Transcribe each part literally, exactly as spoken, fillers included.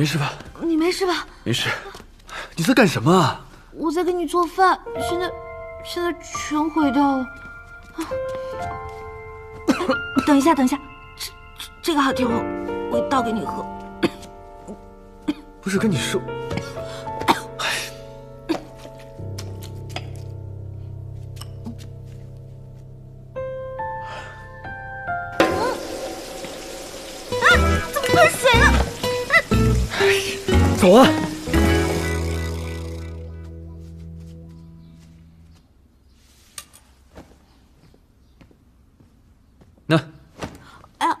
没事吧？你没事吧？没事。你在干什么啊？我在给你做饭，现在现在全毁掉了。啊、等一下，等一下，这这这个好听哦，我倒给你喝。不是跟你说。 走啊！那，哎呀，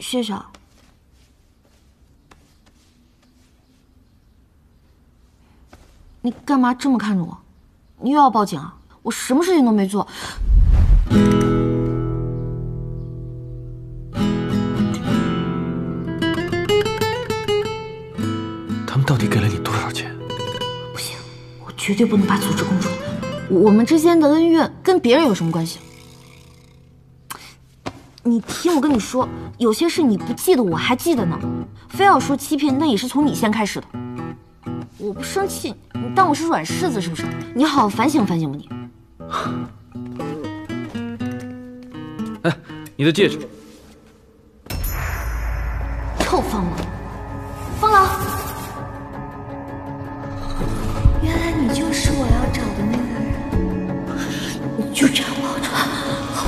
谢谢啊。你干嘛这么看着我？你又要报警啊？我什么事情都没做。 到底给了你多少钱？不行，我绝对不能把组织供出来。我们之间的恩怨跟别人有什么关系？你听我跟你说，有些事你不记得，我还记得呢。非要说欺骗，那也是从你先开始的。我不生气，你当我是软柿子是不是？你好好反省反省吧你。哎，你的戒指。臭方老，方老。 你就是我要找的那个人，你就这样抱住我，好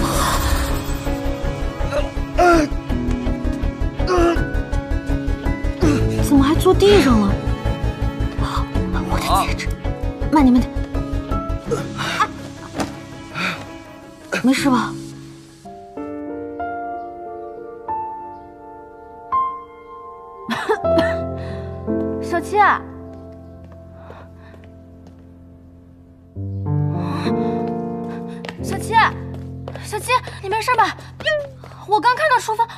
不好？怎么还坐地上了？啊，我的戒指！慢点，慢点。没事吧？小七啊。 小七，你没事吧？我刚看到书房。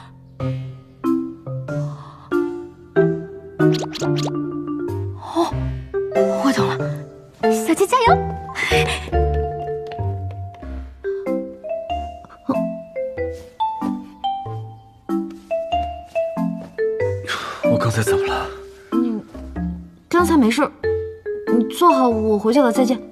哦，我懂了。小七加油！我刚才怎么了？你刚才没事，你坐好，我回去了，再见。